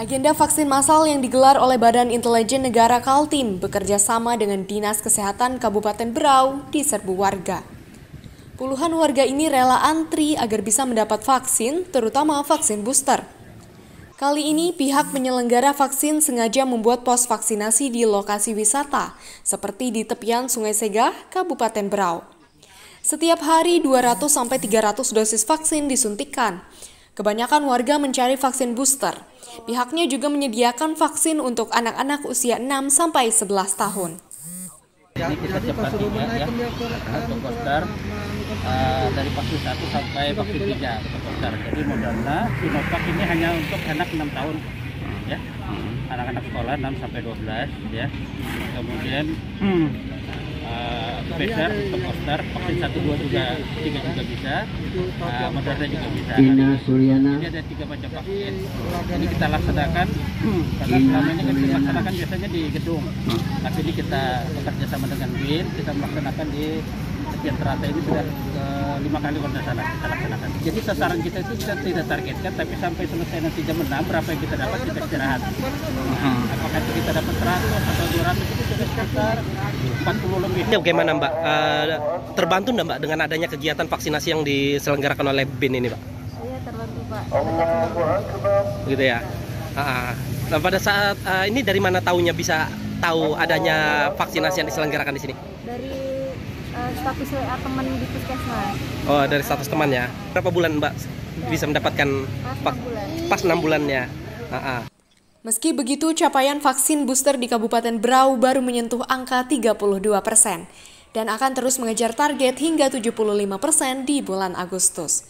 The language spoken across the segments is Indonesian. Agenda vaksin massal yang digelar oleh Badan Intelijen Negara Kaltim bekerja sama dengan Dinas Kesehatan Kabupaten Berau diserbu warga. Puluhan warga ini rela antri agar bisa mendapat vaksin, terutama vaksin booster. Kali ini pihak penyelenggara vaksin sengaja membuat pos vaksinasi di lokasi wisata, seperti di Tepian Sungai Segah, Kabupaten Berau. Setiap hari 200-300 dosis vaksin disuntikan. Kebanyakan warga mencari vaksin booster. Pihaknya juga menyediakan vaksin untuk anak-anak usia 6-11 tahun. Ini kita siapkan tiga ya, untuk booster dari vaksin 1 sampai vaksin 3 untuk booster. Jadi Moderna, Sinovac ini hanya untuk anak 6 tahun ya, anak-anak sekolah 6-12 ya. Kemudian booster untuk booster vaksin 1, 2 juga, 3 juga bisa, Moderna juga bisa. Ini ada 3 macam vaksin. Ini kita laksanakan karena selama ini kan kita laksanakan biasanya di gedung, tapi ini kita bekerja sama dengan BIN, kita melaksanakan di Tepian Terata. Ini sudah 5 kali warna sana kita laksanakan. Jadi sasaran kita itu kita tidak targetkan, tapi sampai selesai nanti jam 6 berapa yang kita dapat, kita istirahat. Apakah itu kita dapat 100 atau 200 itu sudah sekitar 40 lebih. Bagaimana Mbak, terbantu nggak Mbak dengan adanya kegiatan vaksinasi yang diselenggarakan oleh BIN ini Mbak? Iya terbantu Pak. Gitu ya. Nah, pada saat ini dari mana tahunya bisa tahu adanya vaksinasi yang diselenggarakan di sini? Dari status WA teman di puskesmas. Oh, dari status teman ya. Berapa bulan Mbak bisa mendapatkan pas 6 bulan ya? Meski begitu, capaian vaksin booster di Kabupaten Berau baru menyentuh angka 32% dan akan terus mengejar target hingga 75% di bulan Agustus.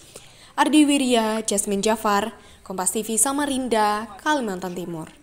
Ardi Wirya, Jasmine Jafar, Kompas TV Samarinda, Kalimantan Timur.